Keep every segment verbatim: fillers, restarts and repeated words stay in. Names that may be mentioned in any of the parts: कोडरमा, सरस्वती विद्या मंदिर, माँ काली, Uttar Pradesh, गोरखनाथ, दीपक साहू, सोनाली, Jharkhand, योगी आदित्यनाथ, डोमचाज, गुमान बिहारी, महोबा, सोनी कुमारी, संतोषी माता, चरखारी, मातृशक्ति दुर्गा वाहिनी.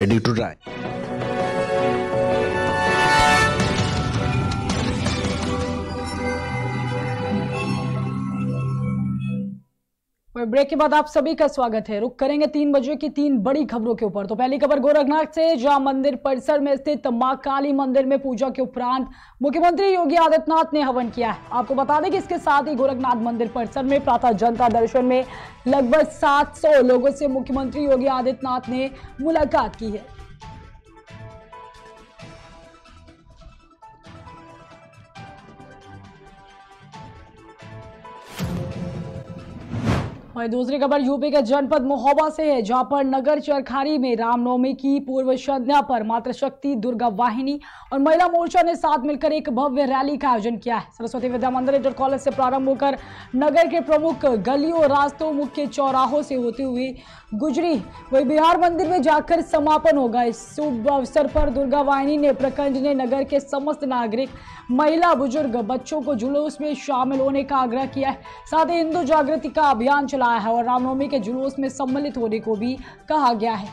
ready to try. और break के बाद आप सभी का स्वागत है। रुक करेंगे तीन बजे की तीन बड़ी खबरों के ऊपर। तो पहली खबर गोरखनाथ से, जहां मंदिर परिसर में स्थित माँ काली मंदिर में पूजा के उपरांत मुख्यमंत्री योगी आदित्यनाथ ने हवन किया है। आपको बता दें कि इसके साथ ही गोरखनाथ मंदिर परिसर में प्रातः जनता दर्शन में लगभग सात सौ लोगों से मुख्यमंत्री योगी आदित्यनाथ ने मुलाकात की है। वहीं दूसरी खबर यूपी के जनपद महोबा से है, जहां पर नगर चरखारी में रामनवमी की पूर्व संध्या पर मातृशक्ति दुर्गा वाहिनी और महिला मोर्चा ने साथ मिलकर एक भव्य रैली का आयोजन किया है। सरस्वती विद्या मंदिर इंटर कॉलेज से प्रारंभ होकर नगर के प्रमुख गलियों, रास्तों, मुख्य चौराहों से होती हुई गुजरी, वही बिहार मंदिर में जाकर समापन होगा। इस शुभ अवसर पर दुर्गा वाहिनी ने प्रखंड ने नगर के समस्त नागरिक, महिला, बुजुर्ग, बच्चों को जुलूस में शामिल होने का आग्रह किया है। साथ ही हिंदू जागृति का अभियान चलाया है और रामनवमी के जुलूस में सम्मिलित होने को भी कहा गया है।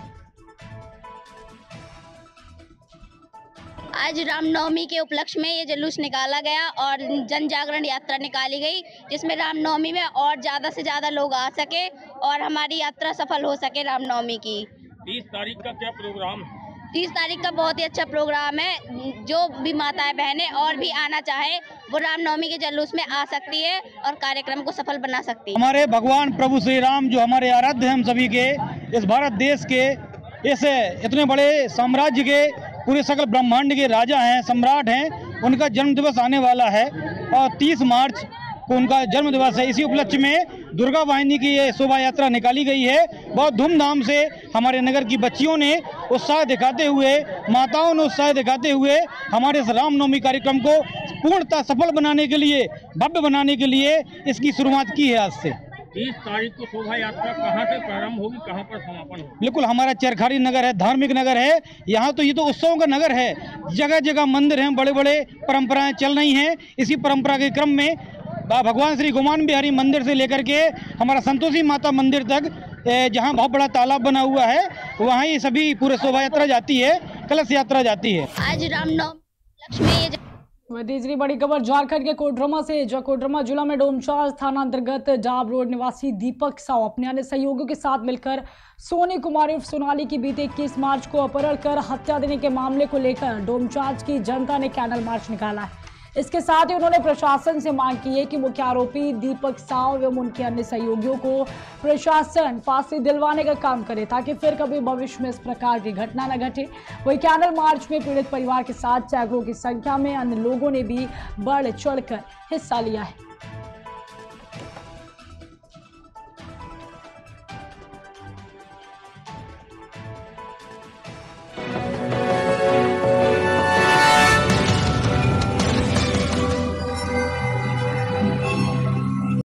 आज रामनवमी के उपलक्ष्य में ये जुलूस निकाला गया और जन जागरण यात्रा निकाली गई, जिसमें रामनवमी में और ज़्यादा से ज़्यादा लोग आ सके और हमारी यात्रा सफल हो सके रामनवमी की। तीस तारीख का क्या प्रोग्राम? तीस तारीख का बहुत ही अच्छा प्रोग्राम है। जो भी माताएं बहनें और भी आना चाहे वो रामनवमी के जुलूस में आ सकती है और कार्यक्रम को सफल बना सकती है। हमारे भगवान प्रभु श्री राम जो हमारे आराध्य हैं, हम सभी के, इस भारत देश के, इस इतने बड़े साम्राज्य के पूरे सकल ब्रह्मांड के राजा हैं, सम्राट हैं, उनका जन्म दिवस आने वाला है और तीस मार्च को उनका जन्म दिवस है। इसी उपलक्ष्य में दुर्गा वाहिनी की ये शोभा यात्रा निकाली गई है। बहुत धूमधाम से हमारे नगर की बच्चियों ने उत्साह दिखाते हुए, माताओं ने उत्साह दिखाते हुए हमारे इस रामनवमी कार्यक्रम को पूर्णतः सफल बनाने के लिए, भव्य बनाने के लिए इसकी शुरुआत की है। आज से तीस तारीख को शोभा यात्रा कहाँ से प्रारंभ होगी, कहाँ पर समापन होगा? बिल्कुल, हमारा चरखारी नगर है, धार्मिक नगर है। यहाँ तो ये तो उत्सवों का नगर है, जगह जगह मंदिर हैं, बड़े बड़े परंपराएं चल रही हैं। इसी परंपरा के क्रम में भगवान श्री गुमान बिहारी मंदिर से लेकर के हमारा संतोषी माता मंदिर तक, जहाँ बहुत बड़ा तालाब बना हुआ है, वहाँ ये सभी पूरे शोभा यात्रा जाती है, कलश यात्रा जाती है। आज रामनवमी। वह तीसरी बड़ी खबर झारखंड के कोडरमा से, जो कोडरमा जिला में डोमचाज थाना अंतर्गत डाब रोड निवासी दीपक साहू अपने अन्य सहयोगियों के साथ मिलकर सोनी कुमारी और सोनाली की बीते इक्कीस मार्च को अपहरण कर हत्या देने के मामले को लेकर डोमचाज की जनता ने कैंडल मार्च निकाला है। इसके साथ ही उन्होंने प्रशासन से मांग की है कि मुख्य आरोपी दीपक साहू एवं उनके अन्य सहयोगियों को प्रशासन फांसी दिलवाने का काम करे, ताकि फिर कभी भविष्य में इस प्रकार की घटना न घटे। वही कैंडल मार्च में पीड़ित परिवार के साथ सैकड़ों की संख्या में अन्य लोगों ने भी बढ़ चढ़कर हिस्सा लिया है।